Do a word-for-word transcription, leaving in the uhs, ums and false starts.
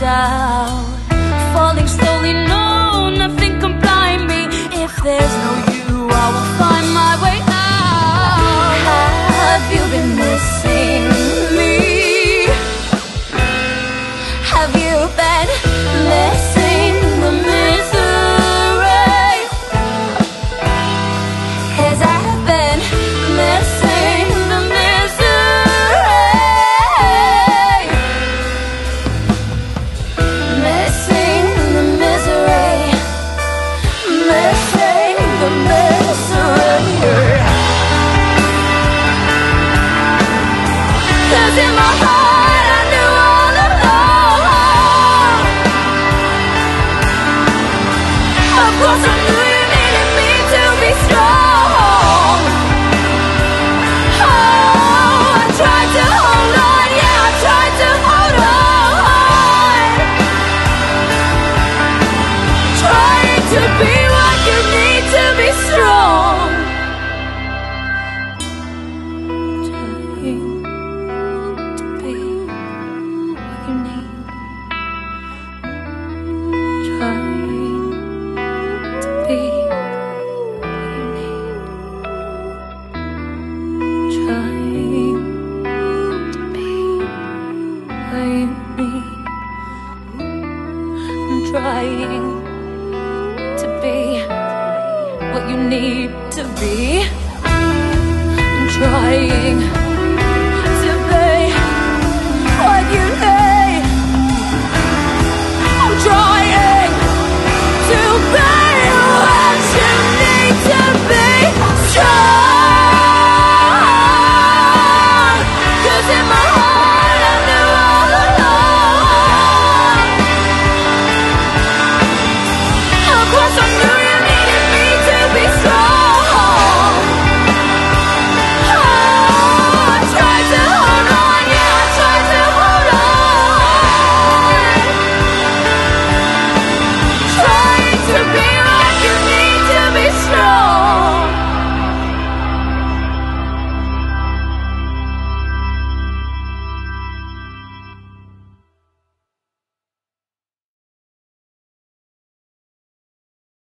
doubt, falling slowly, no, nothing can blind me. If there's no you, I will find my way out. Have you been missing me? Have you been missing the misery? 'Cause I've been missing the misery, missing the misery, missing the misery. 'Cause in my heart I knew all along, of course I knew you needed me to be strong. Oh, I tried to hold on, yeah, I tried to hold on, trying to be what you need to be strong. Trying to be what you need to be. I'm trying.